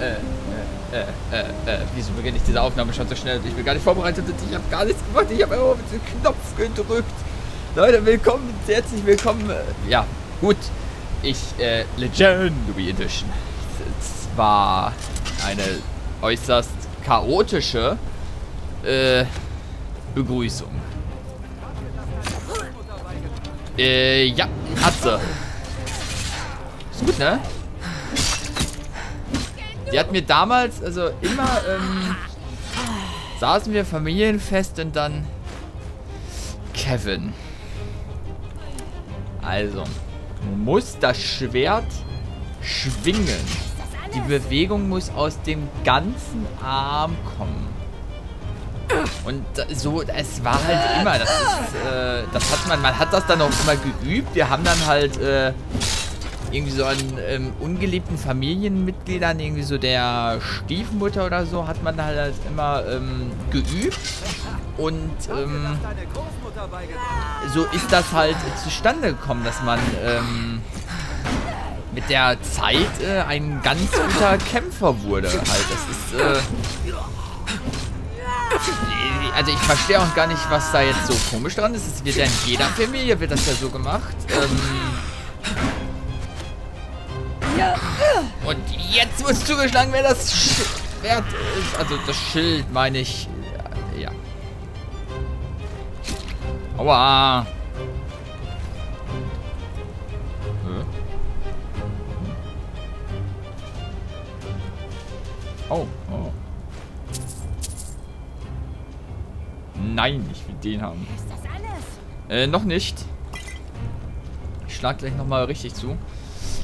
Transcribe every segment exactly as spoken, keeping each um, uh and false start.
äh, äh, äh, äh, wieso beginne ich diese Aufnahme schon so schnell? Ich bin gar nicht vorbereitet, ich habe gar nichts gemacht, ich habe einfach mit dem Knopf gedrückt. Leute, willkommen, herzlich willkommen. Ja, gut, ich, äh, Legendary Edition. Es war eine äußerst chaotische, äh, Begrüßung. Äh, ja, Atze. Ist gut, ne? Die hat mir damals, also immer, ähm, saßen wir familienfest und dann Kevin. Also, muss das Schwert schwingen. Die Bewegung muss aus dem ganzen Arm kommen. Und so, es war halt immer, das ist, äh, das hat man, man hat das dann auch immer geübt. Wir haben dann halt, äh, irgendwie so an ähm, ungeliebten Familienmitgliedern, irgendwie so der Stiefmutter oder so, hat man halt, halt immer ähm, geübt. Und ähm, so ist das halt zustande gekommen, dass man ähm, mit der Zeit äh, ein ganz guter Kämpfer wurde. Halt. Das ist, äh, also ich verstehe auch gar nicht, was da jetzt so komisch dran ist. Es wird ja in jeder Familie wird das ja so gemacht. Ähm ja. Und jetzt muss zugeschlagen werden, das Schwert ist. Also das Schild meine ich. Ja. Aua. Hm. Oh, oh. Nein, ich will den haben. Ist das alles? Äh, noch nicht. Ich schlag gleich nochmal richtig zu.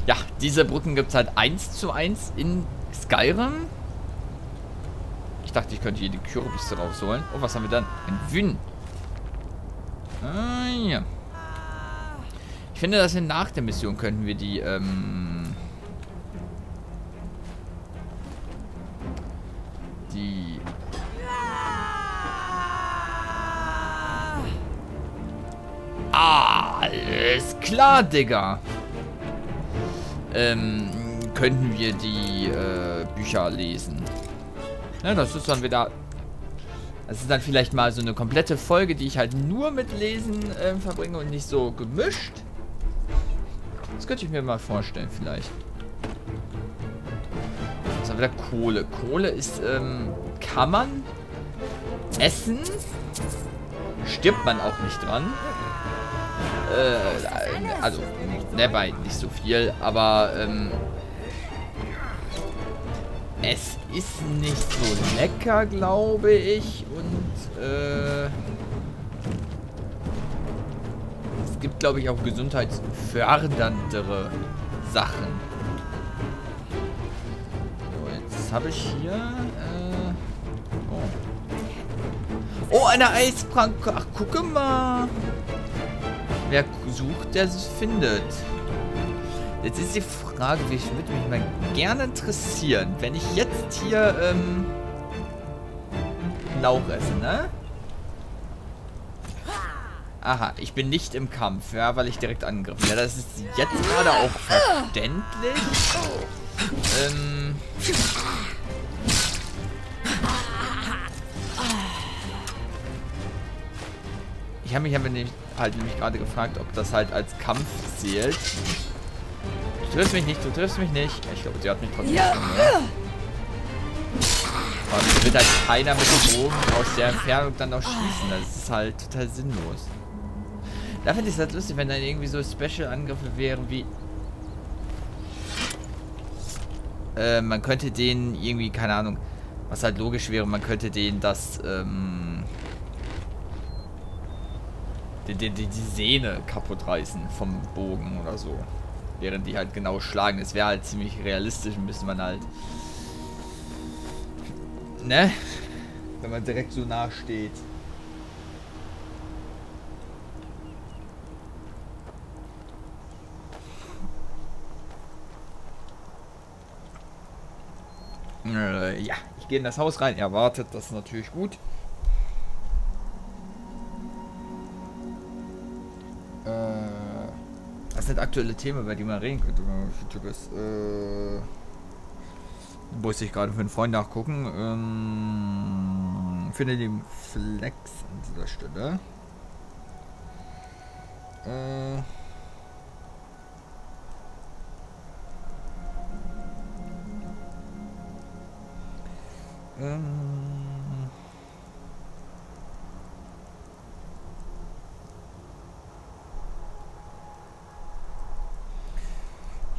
Ja, diese Brücken gibt es halt eins zu eins in Skyrim. Ich dachte, ich könnte hier die Kürbisse rausholen. Oh, was haben wir dann? Ein Wün. Ah, ja. Ich finde, dass wir nach der Mission könnten wir die, ähm... die... Alles klar, Digga. Ähm, könnten wir die äh, Bücher lesen? Ja, das ist dann wieder. Das ist dann vielleicht mal so eine komplette Folge, die ich halt nur mit Lesen äh, verbringe und nicht so gemischt. Das könnte ich mir mal vorstellen, vielleicht. Das ist wieder Kohle. Kohle ist, ähm, kann man essen. Stirbt man auch nicht dran. Äh, also, ne, bei nicht so viel, aber, ähm, es ist nicht so lecker, glaube ich, und, äh, es gibt, glaube ich, auch gesundheitsförderndere Sachen. So, jetzt habe ich hier, äh, oh. Oh, eine Eispranke, ach, gucke mal. Wer sucht, der es findet. Jetzt ist die Frage, wie ich würde mich mal gerne interessieren, wenn ich jetzt hier ähm, Lauch esse, ne? Aha, ich bin nicht im Kampf, ja, weil ich direkt angegriffen. Ja, das ist jetzt gerade auch verständlich. Ähm... Ich habe mich aber nämlich, halt nämlich gerade gefragt, ob das halt als Kampf zählt. Du triffst mich nicht, du triffst mich nicht. Ich glaube, sie hat mich trotzdem ja. Aber es wird halt keiner mit dem Bogen aus der Entfernung dann noch schießen. Das ist halt total sinnlos. Da finde ich es halt lustig, wenn dann irgendwie so Special-Angriffe wären wie... Äh, man könnte denen irgendwie, keine Ahnung, was halt logisch wäre, man könnte denen das, ähm... Die, die, die Sehne kaputt reißen vom Bogen oder so. Während die halt genau schlagen. Das wäre halt ziemlich realistisch, müsste man halt. Ne? Wenn man direkt so nah steht. Äh, ja, ich gehe in das Haus rein. Erwartet, das ist natürlich gut. Das sind aktuelle Themen, über die man reden könnte. Äh, Muss ich gerade für einen Freund nachgucken. Ähm, finde den Flex an dieser Stelle. Äh. Ähm.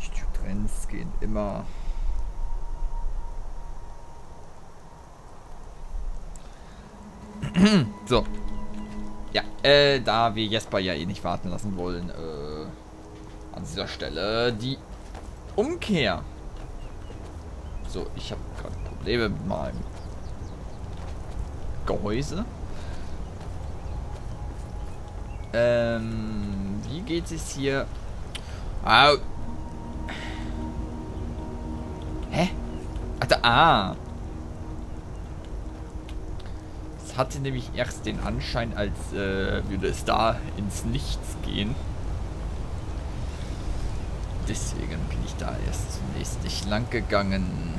Die Trends gehen immer. So. Ja, äh, da wir Jesper ja eh nicht warten lassen wollen, äh, an dieser Stelle die Umkehr. So, ich habe gerade Probleme mit meinem Gehäuse. Ähm, wie geht es hier? Au. Hä? Alter, ah. Hatte nämlich erst den Anschein, als äh, würde es da ins Nichts gehen. Deswegen bin ich da erst zunächst nicht lang gegangen.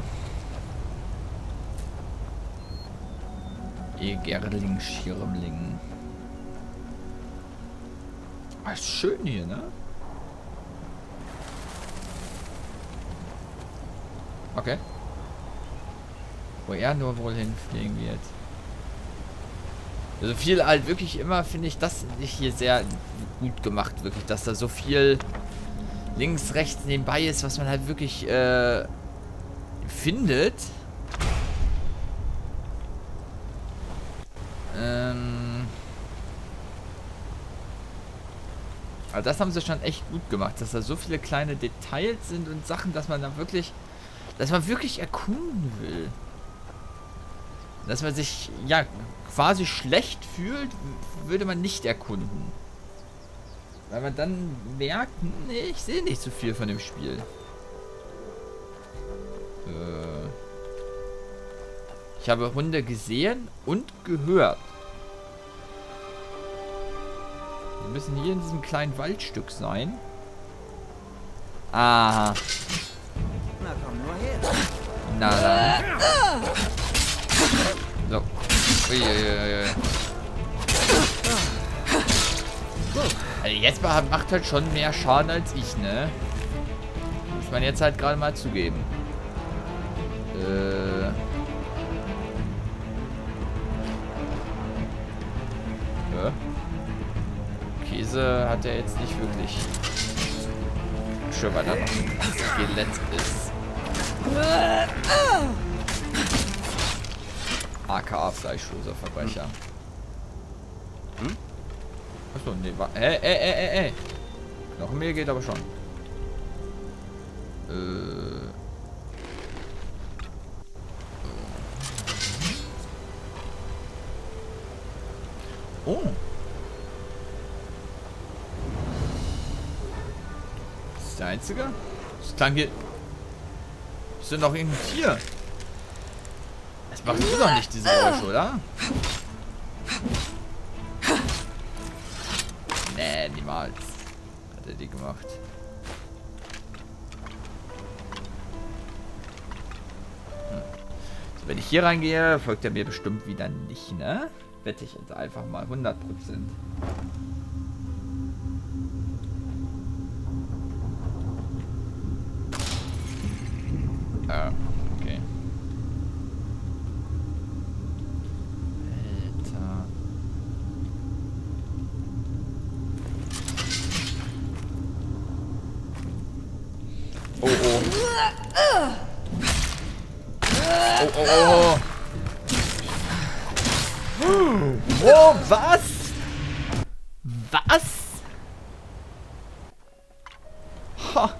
Egerling, Schirmling. Ah, ist schön hier, ne? Okay. Wo er nur wohl hinfliegen wird. Also viel halt wirklich immer, finde ich, das hier sehr gut gemacht, wirklich, dass da so viel links, rechts, nebenbei ist, was man halt wirklich äh, findet. Ähm Aber das haben sie schon echt gut gemacht, dass da so viele kleine Details sind und Sachen, dass man da wirklich, dass man wirklich erkunden will. Dass man sich, ja, quasi schlecht fühlt, würde man nicht erkunden. Weil man dann merkt, nee, ich sehe nicht so viel von dem Spiel. Äh ich habe Hunde gesehen und gehört. Wir müssen hier in diesem kleinen Waldstück sein. Ah. Na komm nur her. Na dann. So. Uiuiui. Also jetzt macht halt schon mehr Schaden als ich, ne? Muss man jetzt halt gerade mal zugeben. Äh. Ja. Käse hat er jetzt nicht wirklich. Schön, weil da noch ein Skelett ist. A K A fleischloser Verbrecher. Hm? Achso, nee, war. Ey, ey, ey, ey, ey. Noch mehr geht aber schon. Äh. Oh. Ist der einzige? Das klang hier. Ist denn noch irgendein Tier? Das macht du doch nicht, diese Geräusche, oder? Nee, niemals. Hat er die gemacht. Hm. So, wenn ich hier reingehe, folgt er mir bestimmt wieder nicht, ne? Wette ich jetzt einfach mal hundert Prozent. Ja. Oh, was? Was? Ha.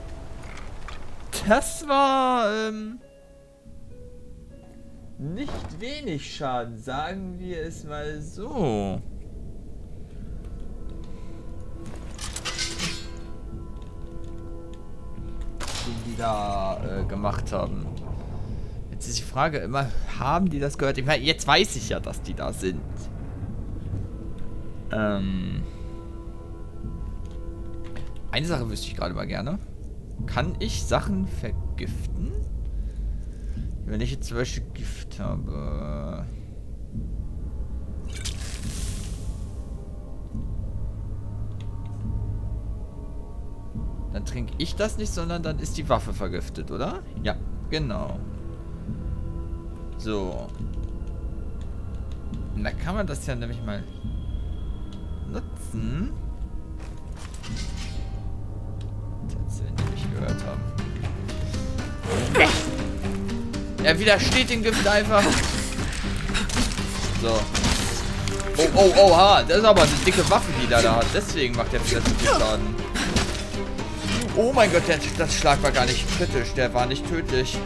Das war ähm, nicht wenig Schaden, sagen wir es mal so. Die, die da äh, gemacht haben. Jetzt ist die Frage immer, haben die das gehört? Ich meine, jetzt weiß ich ja, dass die da sind. Ähm. Eine Sache wüsste ich gerade mal gerne. Kann ich Sachen vergiften? Wenn ich jetzt zum Beispiel Gift habe. Dann trinke ich das nicht, sondern dann ist die Waffe vergiftet, oder? Ja, genau. So. Und da kann man das ja nämlich mal nutzen. Das hätte ich nicht gehört haben. Er widersteht dem Gift einfach. So. Oh, oh, oh, ha. Das ist aber eine dicke Waffe, die er da hat. Deswegen macht er wieder zu viel Schaden. Oh mein Gott, der, das Schlag war gar nicht kritisch. Der war nicht tödlich.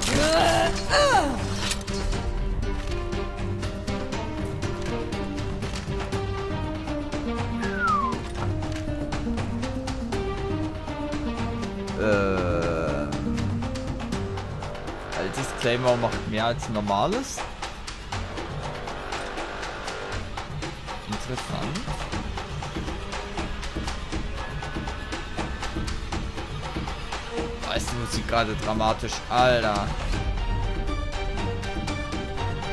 Claymore macht mehr als normales. Interessant. Da ist die Musik gerade dramatisch. Alter.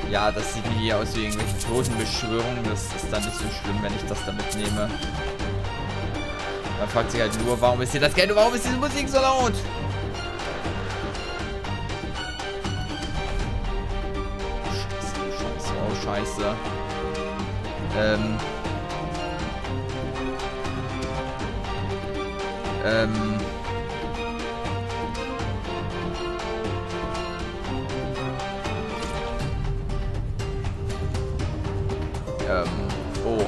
Ja, das sieht mir hier aus wie irgendwelche Totenbeschwörungen. Das ist dann nicht so schlimm, wenn ich das damit nehme. Man fragt sich halt nur, warum ist hier das Geld und warum ist diese Musik so laut? Scheiße. Ähm. Ähm. Ähm. Oh.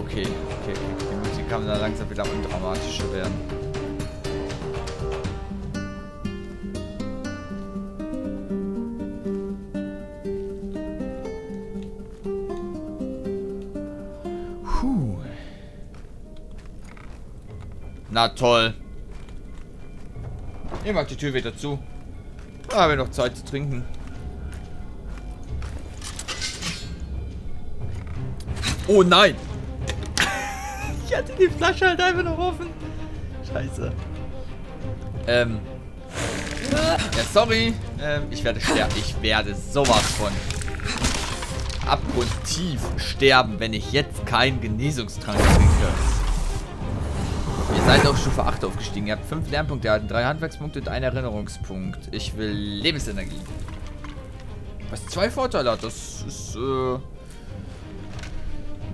Okay, okay. Die Musik kann dann langsam wieder undramatischer werden. Na toll. Ihr macht die Tür wieder zu. Da haben wir noch Zeit zu trinken. Oh nein! Ich hatte die Flasche halt einfach noch offen. Scheiße. Ähm. Ja, sorry. Ähm, ich werde sterben. Ich werde sowas von abgrundtief sterben, wenn ich jetzt keinen Genesungstrank trinke. Seid auf Stufe acht aufgestiegen. Ihr habt fünf Lernpunkte erhalten, drei Handwerkspunkte und einen Erinnerungspunkt. Ich will Lebensenergie. Was zwei Vorteile hat, das ist äh,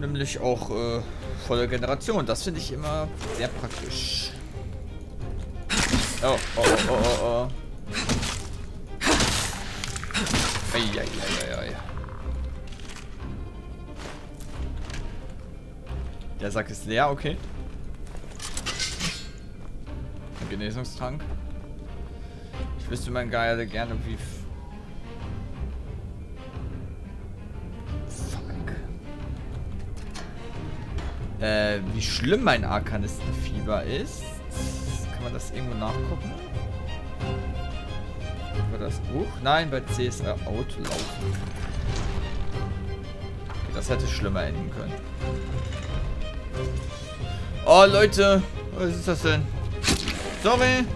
nämlich auch äh, volle Generation. Das finde ich immer sehr praktisch. Oh, oh, oh, oh, oh. Ei, ei, ei, ei, ei. Der Sack ist leer, okay. Genesungstrank. Ich wüsste man gerne gerne wie. Fuck. Äh, wie schlimm mein Arkanistenfieber ist. Kann man das irgendwo nachgucken? Über das Buch? Nein, bei C S R Auto laufen. Okay, das hätte schlimmer enden können. Oh Leute, was ist das denn? Sorry.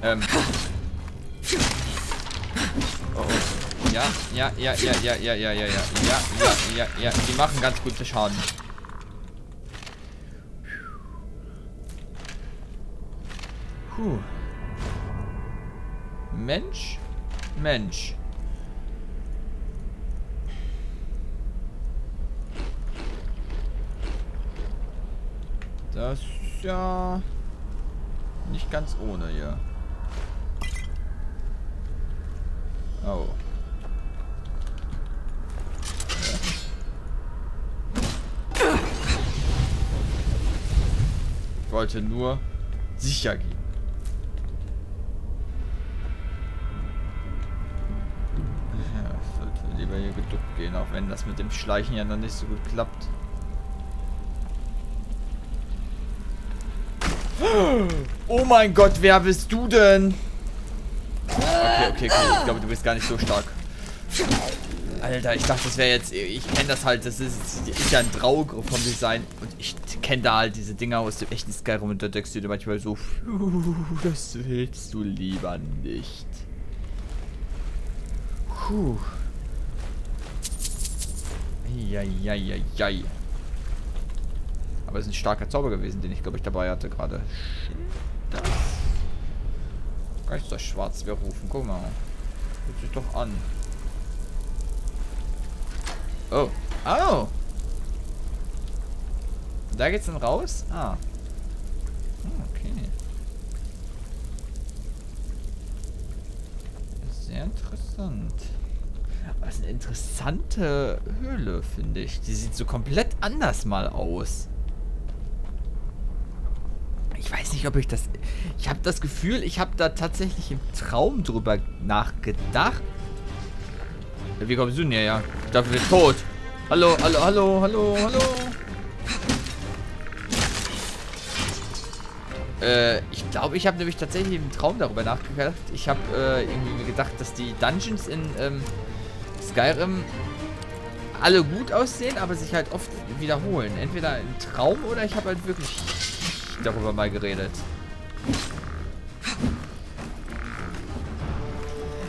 Ähm. Oh, oh. Ja, ja, ja, ja, ja, ja, ja, ja, ja, ja, ja, ja, die machen ganz gute Schaden. Puh. Mensch, Mensch. Das ist ja nicht ganz ohne hier. Oh. Ja. Ich wollte nur sicher gehen. Ja, ich sollte lieber hier geduckt gehen, auch wenn das mit dem Schleichen ja noch nicht so gut klappt. Oh mein Gott, wer bist du denn? Okay, okay, okay. Ich glaube, du bist gar nicht so stark. Alter, ich dachte, das wäre jetzt... Ich kenne das halt, das ist, ist ja ein Draug vom Design. Und ich kenne da halt diese Dinger aus dem echten Skyrim. Und da denkst du dir manchmal so... Das willst du lieber nicht. Puh. Eieieiei. Aber es ist ein starker Zauber gewesen, den ich, glaube ich, dabei hatte gerade. Das... Geisterschwarz, wir rufen. Guck mal. Hört sich doch an. Oh. Oh. Da geht's dann raus? Ah. Okay. Sehr interessant. Aber es ist eine interessante Höhle, finde ich. Die sieht so komplett anders mal aus. Ich weiß nicht, ob ich das... Ich habe das Gefühl, ich habe da tatsächlich im Traum drüber nachgedacht. Ja, wie kommst du denn hier? Ja, ich dachte, wir sind tot. Hallo, hallo, hallo, hallo, hallo. Äh, ich glaube, ich habe nämlich tatsächlich im Traum darüber nachgedacht. Ich habe äh, irgendwie gedacht, dass die Dungeons in ähm, Skyrim alle gut aussehen, aber sich halt oft wiederholen. Entweder im Traum oder ich habe halt wirklich... darüber mal geredet.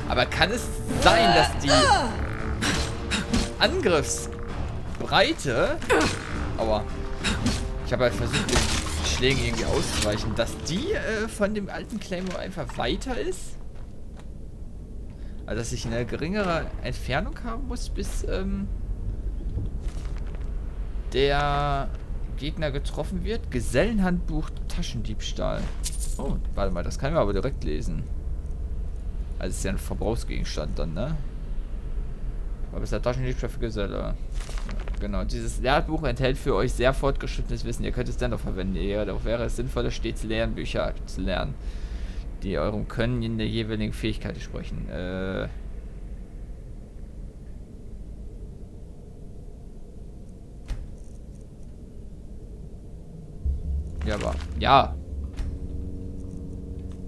Aber kann es sein, dass die Angriffsbreite, aua, ich habe halt versucht, den Schlägen irgendwie auszuweichen, dass die äh, von dem alten Claymore einfach weiter ist? Also dass ich eine geringere Entfernung haben muss, bis ähm, der Gegner getroffen wird. Gesellenhandbuch Taschendiebstahl. Oh, warte mal, das kann man aber direkt lesen. Also ist ja ein Verbrauchsgegenstand dann, ne? Aber ist der Taschendiebstahl für Geselle. Genau, dieses Lehrbuch enthält für euch sehr fortgeschrittenes Wissen. Ihr könnt es dennoch verwenden. Ja, doch wäre es sinnvoller, stets Lernbücher zu lernen, die eurem Können in der jeweiligen Fähigkeit entsprechen. Äh... Ja, aber, ja.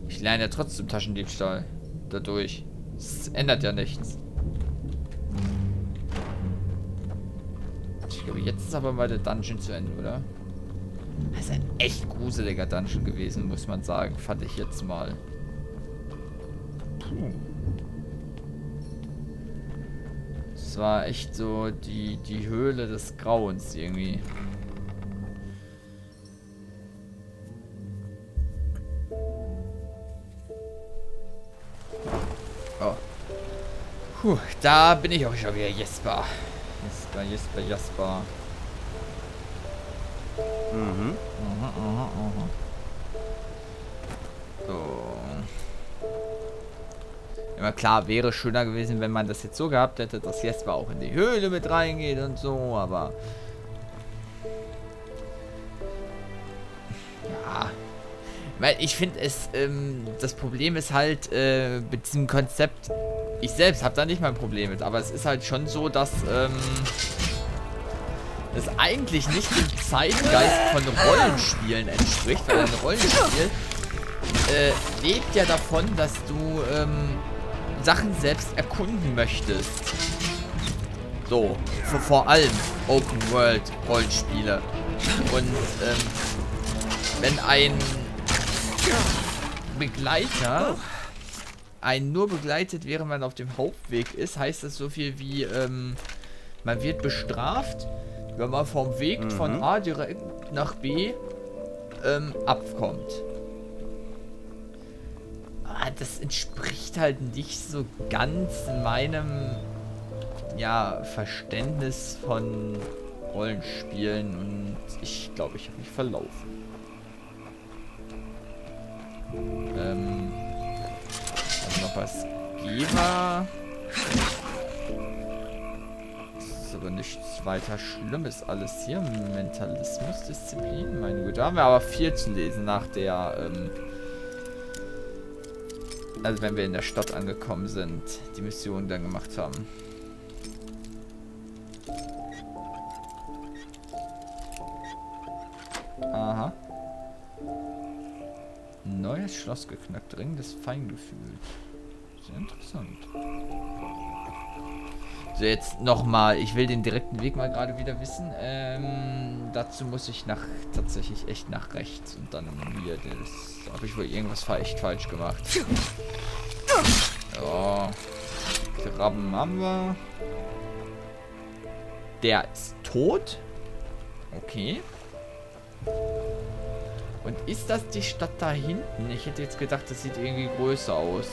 Ich lerne ja trotzdem Taschendiebstahl dadurch. Es ändert ja nichts. Ich glaube, jetzt ist aber mal der Dungeon zu Ende, oder? Das ist ein echt gruseliger Dungeon gewesen, muss man sagen. Fand ich jetzt mal. Puh. Das war echt so die, die Höhle des Grauens irgendwie. Puh, da bin ich auch schon wieder. Jesper. Jesper, Jesper, Jesper. Mhm. Aha, aha, aha. So. Immer klar, wäre schöner gewesen, wenn man das jetzt so gehabt hätte, dass Jesper auch in die Höhle mit reingeht und so, aber... Ja... Weil ich finde es, ähm, das Problem ist halt, äh, mit diesem Konzept, ich selbst habe da nicht mal ein Problem mit, aber es ist halt schon so, dass, ähm, es eigentlich nicht dem Zeitgeist von Rollenspielen entspricht, weil ein Rollenspiel, äh, lebt ja davon, dass du, ähm, Sachen selbst erkunden möchtest. So, vor, vor allem Open-World-Rollenspiele. Und, ähm, wenn ein... Begleiter einen nur begleitet, während man auf dem Hauptweg ist, heißt das so viel wie ähm, man wird bestraft, wenn man vom Weg mhm. von A direkt nach B ähm, abkommt. Ah, das entspricht halt nicht so ganz meinem ja, Verständnis von Rollenspielen und ich glaube, ich habe mich verlaufen. Ähm, also noch was Geber. Das ist aber nichts weiter Schlimmes alles hier. Mentalismus, Disziplin, meine Güte. Da haben wir aber viel zu lesen nach der, ähm... Also wenn wir in der Stadt angekommen sind, die Mission dann gemacht haben. Aha. Neues Schloss geknackt. Ring des Feingefühls. Sehr interessant. So, jetzt nochmal. Ich will den direkten Weg mal gerade wieder wissen. Ähm, dazu muss ich nach tatsächlich echt nach rechts. Und dann hier das. Habe ich wohl irgendwas echt falsch gemacht. Ja. Krabben haben wir. Der ist tot. Okay. Und ist das die Stadt da hinten? Ich hätte jetzt gedacht, das sieht irgendwie größer aus.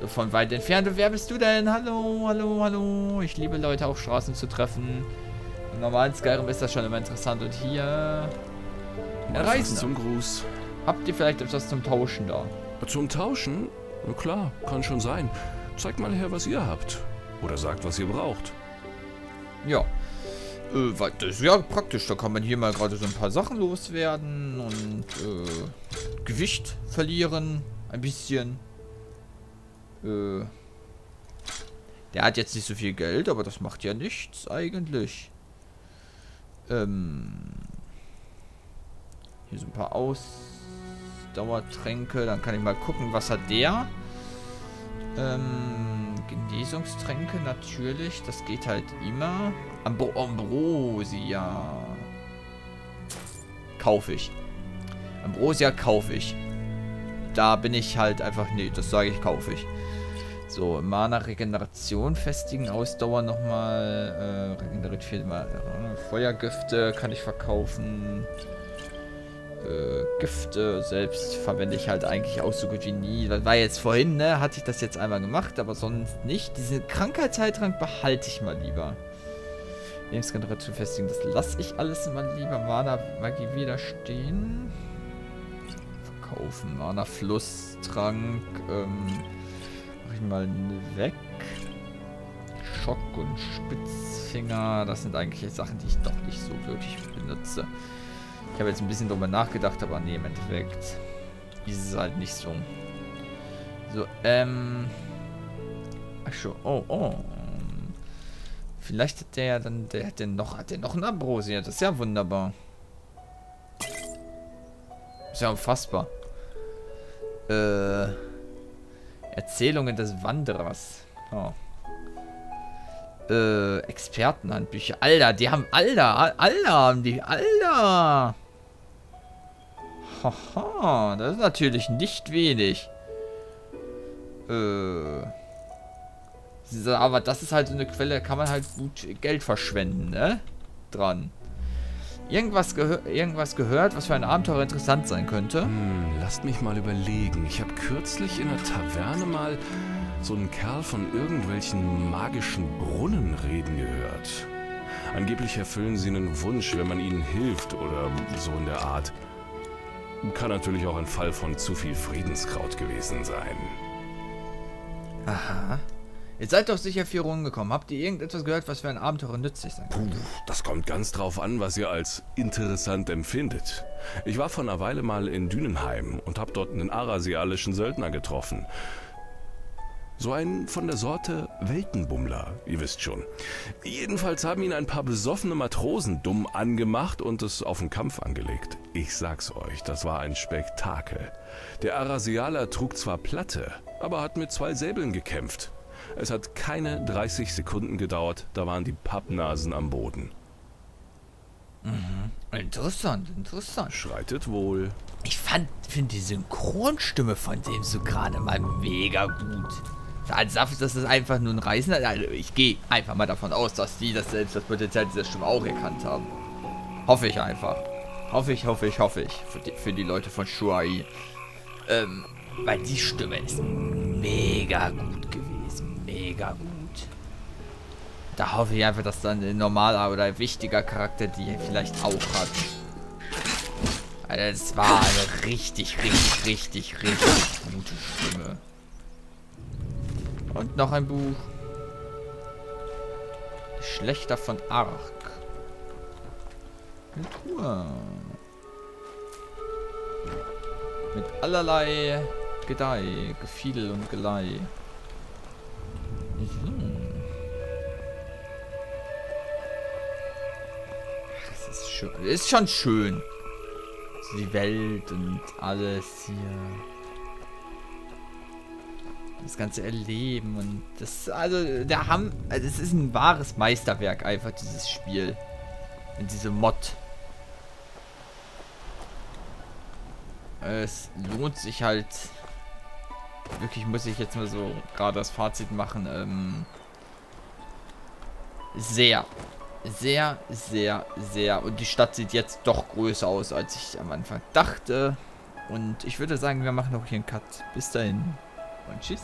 So, von weit entfernt. Und wer bist du denn? Hallo, hallo, hallo. Ich liebe Leute auf Straßen zu treffen. Im normalen Skyrim ist das schon immer interessant. Und hier... Reisen zum Gruß. Habt ihr vielleicht etwas zum Tauschen da? Zum Tauschen? Na klar, kann schon sein. Zeigt mal her, was ihr habt. Oder sagt, was ihr braucht. Ja. Äh, das ist ja praktisch. Da kann man hier mal gerade so ein paar Sachen loswerden und äh, Gewicht verlieren. Ein bisschen. Äh, der hat jetzt nicht so viel Geld, aber das macht ja nichts eigentlich. Ähm, hier so ein paar Ausdauertränke. Dann kann ich mal gucken, was hat der? Ähm, Genesungstränke natürlich. Das geht halt immer. Ambro Ambrosia. Kaufe ich. Ambrosia kaufe ich. Da bin ich halt einfach... Nee, das sage ich, kaufe ich. So, Mana-Regeneration festigen. Ausdauer nochmal. Äh, regeneriert viermal. Äh, Feuergifte kann ich verkaufen. Äh, Gifte selbst verwende ich halt eigentlich auch so gut wie nie. Das war jetzt vorhin, ne? Hatte ich das jetzt einmal gemacht, aber sonst nicht. Diesen Krankheitsheiltrank behalte ich mal lieber. Lebensgeneration festigen, das lasse ich alles mal lieber. Mana Magie widerstehen. Verkaufen. Mana Flusstrank. Ähm, mach ich mal weg. Schock und Spitzfinger. Das sind eigentlich Sachen, die ich doch nicht so wirklich benutze. Ich habe jetzt ein bisschen drüber nachgedacht, aber nee, im Endeffekt ist es halt nicht so. So, ähm. Ach schon. Oh, oh. Vielleicht hat der ja dann, der hat den noch, hat der noch einen Ambrosia. Das ist ja wunderbar. Ist ja unfassbar. Äh, Erzählungen des Wanderers. Oh. Äh, Expertenhandbücher. Alter, die haben, Alter, Alter haben die, Alter. Haha, das ist natürlich nicht wenig. Äh. Aber das ist halt so eine Quelle, da kann man halt gut Geld verschwenden, ne? Dran. Irgendwas, gehö irgendwas gehört, was für ein Abenteuer interessant sein könnte? Hm, lasst mich mal überlegen. Ich habe kürzlich in der Taverne mal so einen Kerl von irgendwelchen magischen Brunnen reden gehört. Angeblich erfüllen sie einen Wunsch, wenn man ihnen hilft oder so in der Art. Kann natürlich auch ein Fall von zu viel Friedenskraut gewesen sein. Aha. Ihr seid doch sicher vier Runden gekommen. Habt ihr irgendetwas gehört, was für ein Abenteuer nützlich sein kann? Puh, das kommt ganz drauf an, was ihr als interessant empfindet. Ich war vor einer Weile mal in Dünenheim und habe dort einen arasialischen Söldner getroffen. So einen von der Sorte Weltenbummler, ihr wisst schon. Jedenfalls haben ihn ein paar besoffene Matrosen dumm angemacht und es auf den Kampf angelegt. Ich sag's euch, das war ein Spektakel. Der Arasialer trug zwar Platte, aber hat mit zwei Säbeln gekämpft. Es hat keine dreißig Sekunden gedauert, da waren die Pappnasen am Boden. Mhm. Interessant, interessant. Schreitet wohl. Ich fand, finde die Synchronstimme von dem so gerade mal mega gut. Also dafür, dass das einfach nur ein Reisender... Also ich gehe einfach mal davon aus, dass die das selbst, das Potenzial dieser Stimme auch erkannt haben. Hoffe ich einfach. Hoffe ich, hoffe ich, hoffe ich. Für die, für die Leute von Shuai. Ähm, weil die Stimme ist mega gut gewesen. Mega gut. Da hoffe ich einfach, dass dann ein normaler oder ein wichtiger Charakter die vielleicht auch hat. Alter, das war eine richtig, richtig, richtig, richtig gute Stimme. Und noch ein Buch. Schlechter von Ark. Kultur. Mit allerlei Gedeih, Gefiedel und Geleih. Das ist schön. Das ist schon schön. Also die Welt und alles hier. das Ganze erleben und das, also, der Ham, also es ist ein wahres Meisterwerk einfach, dieses Spiel. Und diese Mod. Es lohnt sich halt, wirklich muss ich jetzt mal so gerade das Fazit machen, ähm, sehr, sehr, sehr, sehr. Und die Stadt sieht jetzt doch größer aus, als ich am Anfang dachte. Und ich würde sagen, wir machen auch hier einen Cut. Bis dahin und tschüss.